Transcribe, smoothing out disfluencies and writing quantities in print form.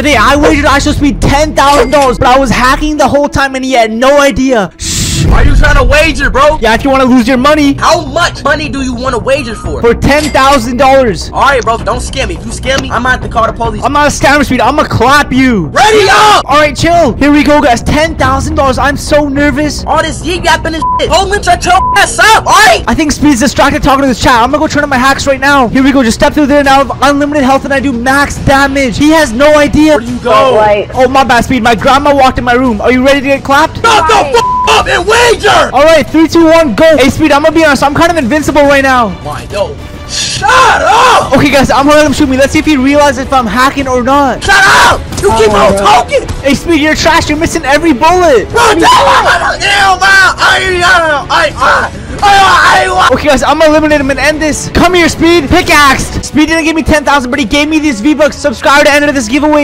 Today I wagered I should speed $10,000, but I was hacking the whole time and he had no idea. Why are you trying to wager, bro? Yeah, if you want to lose your money. How much money do you want to wager for? For $10,000. All right, bro. Don't scam me. If you scam me, I'm going to have to call the police. I'm not a scammer, Speed. I'm going to clap you. Ready up. All right, chill. Here we go, guys. $10,000. I'm so nervous. All this yapping and shit. Hold me, shut your ass up. All right. I think Speed's distracted talking to this chat. I'm going to go turn on my hacks right now. Here we go. Just step through there now. With unlimited health, and I do max damage. He has no idea. Where do you go? Right. Oh, my bad, Speed. My grandma walked in my room. Are you ready to get clapped? Shut the fuck up and win. All right, 3, 2, 1, go. Hey, Speed, I'm gonna be honest. I'm kind of invincible right now. Why, no. Shut up! Okay, guys, I'm gonna let him shoot me. Let's see if he realizes if I'm hacking or not. Shut up! You keep on talking! Hey, Speed, you're trash. You're missing every bullet. Okay, guys, I'm gonna eliminate him and end this. Come here, Speed. Pickaxe. Speed didn't give me $10,000, but he gave me these V-Bucks. Subscribe to enter this giveaway.